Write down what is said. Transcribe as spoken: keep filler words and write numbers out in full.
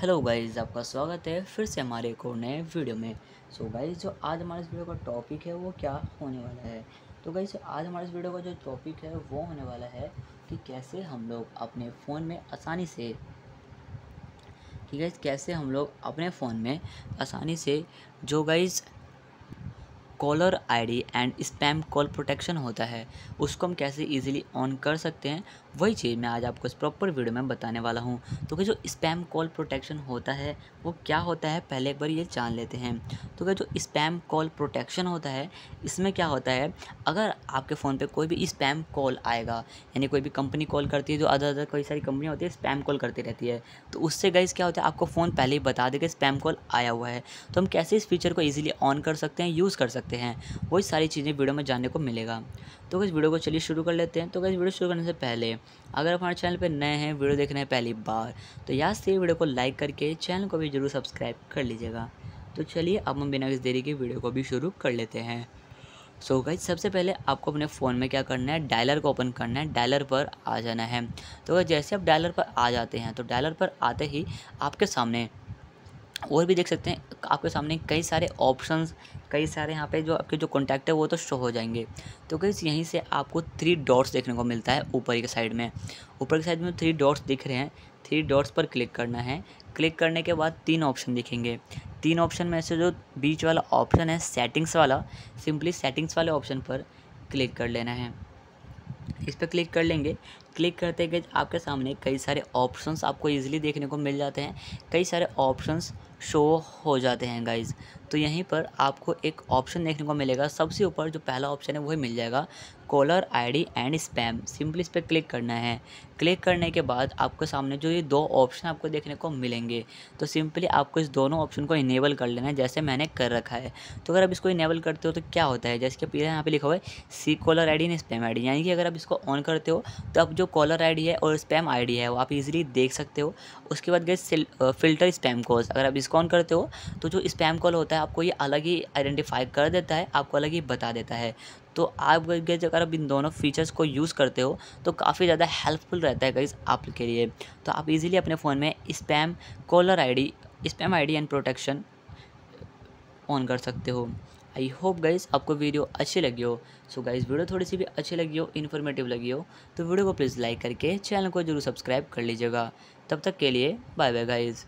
Hello guys, आपका स्वागत है फिर से हमारे एक और नए वीडियो में। सो so गाइस, जो आज हमारे इस वीडियो का टॉपिक है वो क्या होने वाला है, तो गाइस आज हमारे इस वीडियो का जो टॉपिक है वो होने वाला है कि कैसे हम लोग अपने फ़ोन में आसानी से कि गाइस कैसे हम लोग अपने फ़ोन में आसानी से जो guys caller ID and spam call protection होता है उसको हम कैसे इजीली ऑन कर सकते हैं, वही चीज़ मैं आज आपको इस प्रॉपर वीडियो में बताने वाला हूँ। तो कि जो स्पैम कॉल प्रोटेक्शन होता है वो क्या होता है, पहले एक बार ये जान लेते हैं। तो कि जो स्पैम कॉल प्रोटेक्शन होता है इसमें क्या होता है, अगर आपके फ़ोन पे कोई भी स्पैम कॉल आएगा, यानी कोई भी कंपनी कॉल करती है, जो अदर अदर कई सारी कंपनियाँ होती है स्पैम कॉल करती रहती है, तो उससे गाइस क्या होता है, आपको फ़ोन पहले ही बता देगा स्पैम कॉल आया हुआ है। तो हम कैसे इस फीचर को ईजिली ऑन कर सकते हैं, यूज़ कर सकते हैं, वही सारी चीज़ें वीडियो में जानने को मिलेगा। तो इस वीडियो को चलिए शुरू कर लेते हैं। तो गाइस वीडियो शुरू करने से पहले अगर आप हमारे चैनल पर नए हैं, वीडियो देख रहे हैं पहली बार, तो याद से वीडियो को लाइक करके चैनल को भी जरूर सब्सक्राइब कर लीजिएगा। तो चलिए अब हम बिना किसी देरी के वीडियो को भी शुरू कर लेते हैं। सो so गाइस सबसे पहले आपको अपने फ़ोन में क्या करना है, डायलर को ओपन करना है, डायलर पर आ जाना है। तो जैसे आप डायलर पर आ जाते हैं, तो डायलर पर आते ही आपके सामने और भी देख सकते हैं, आपके सामने कई सारे ऑप्शंस, कई सारे यहाँ पे जो आपके जो कॉन्टैक्ट है वो तो शो हो जाएंगे। तो गाइस यहीं से आपको थ्री डॉट्स देखने को मिलता है ऊपर के साइड में, ऊपर के साइड में थ्री डॉट्स दिख रहे हैं, थ्री डॉट्स पर क्लिक करना है। क्लिक करने के बाद तीन ऑप्शन दिखेंगे, तीन ऑप्शन में से जो बीच वाला ऑप्शन है सेटिंग्स वाला, सिंपली सेटिंग्स वाले ऑप्शन पर क्लिक कर लेना है। इस पर क्लिक कर लेंगे। क्लिक करते गए आपके सामने कई सारे ऑप्शंस आपको इजीली देखने को मिल जाते हैं, कई सारे ऑप्शंस शो हो जाते हैं गाइज। तो यहीं पर आपको एक ऑप्शन देखने को मिलेगा, सबसे ऊपर जो पहला ऑप्शन है वही मिल जाएगा, caller ID and spam. Simply इस पर क्लिक करना है। क्लिक करने के बाद आपके सामने जो ये दो ऑप्शन आपको देखने को मिलेंगे, तो सिंपली आपको इस दोनों ऑप्शन को इनेबल कर लेना है, जैसे मैंने कर रखा है। तो अगर आप इसको इनेबल करते हो तो क्या होता है, जैसे कि पीछे यहाँ पे लिखा हुआ है सी caller ID and spam ID, यानी कि अगर आप इसको ऑन करते हो तो आप जो कॉलर आईडी है और स्पैम आईडी है वो आप इजीली देख सकते हो। उसके बाद गाइस फिल्टर स्पैम कॉल्स, अगर आप इसको ऑन करते हो तो जो स्पैम कॉल होता है आपको ये अलग ही आइडेंटिफाई कर देता है, आपको अलग ही बता देता है। तो आप गाइस अगर आप इन दोनों फीचर्स को यूज़ करते हो तो काफ़ी ज़्यादा हेल्पफुल रहता है गाइस आपके लिए। तो आप इजीली अपने फ़ोन में spam caller ID, spam ID and protection on कर सकते हो। आई होप गाइस आपको वीडियो अच्छी लगी हो। सो गाइस वीडियो थोड़ी सी भी अच्छी लगी हो, इन्फॉर्मेटिव लगी हो, तो वीडियो को प्लीज़ लाइक करके चैनल को जरूर सब्सक्राइब कर लीजिएगा। तब तक के लिए बाय बाय गाइस।